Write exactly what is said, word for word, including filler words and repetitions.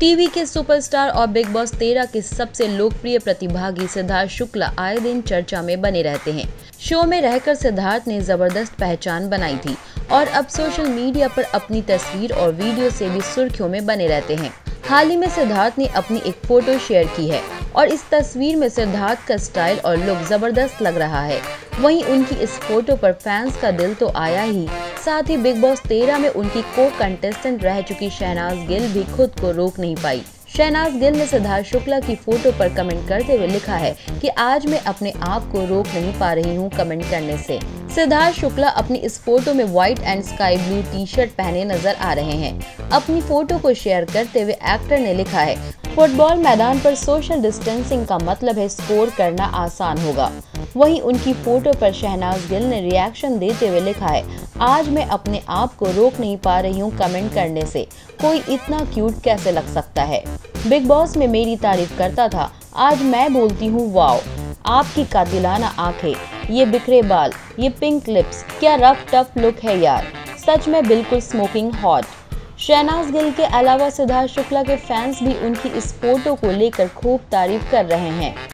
TV के superstar और big boss तेरह के सबसे लोकप्रिय प्रतिभागी सिद्धार्थ शुक्ला आए दिन चर्चा में बने रहते हैं। शो में रहकर सिद्धार्थ ने जबरदस्त पहचान बनाई थी और अब सोशल मीडिया पर अपनी तस्वीर और वीडियो से भी सुर्खियों में बने रहते हैं। हाल ही में सिद्धार्थ ने अपनी एक फोटो शेयर की है और इस तस्वीर में सिद्धार्थ का स्टाइल और लुक जबरदस्त लग रहा है। वहीं उनकी इस फोटो पर फैंस का दिल तो आया ही, साथ ही बिग बॉस तेरह में उनकी को कंटेस्टेंट रह चुकी शहनाज गिल भी खुद को रोक नहीं पाई। शहनाज गिल ने सिद्धार्थ शुक्ला की फोटो पर कमेंट करते हुए लिखा है कि आज मैं अपने आप को रोक नहीं पा रही हूं कमेंट करने से। सिद्धार्थ शुक्ला अपनी इस फोटो में white and sky blue T shirt पहने नजर आ रहे हैं। अपनी फोटो को शेयर करते हुए एक्टर ने लिखा है, फुटबॉल मैदान पर सोशल डिस्टेंसिंग का मतलब है स्कोर करना आसान होगा। वहीं उनकी फोटो पर शहनाज गिल ने रिएक्शन देते हुए लिखा है, आज मैं अपने आप को रोक नहीं पा रही हूँ कमेंट करने से, कोई इतना क्यूट कैसे लग सकता है। बिग बॉस में मेरी तारीफ करता था, आज मैं बोलती हूँ वाओ, आपकी कातिलाना आंखें, ये बिखरे बाल, ये पिंक लिप्स, क्या रफ टफ लुक है यार, सच में बिल्कुल स्मोकिंग हॉट। शहनाज गिल के अलावा सिद्धार्थ शुक्ला के फैंस भी उनकी इस फोटो को लेकर खूब तारीफ कर रहे हैं।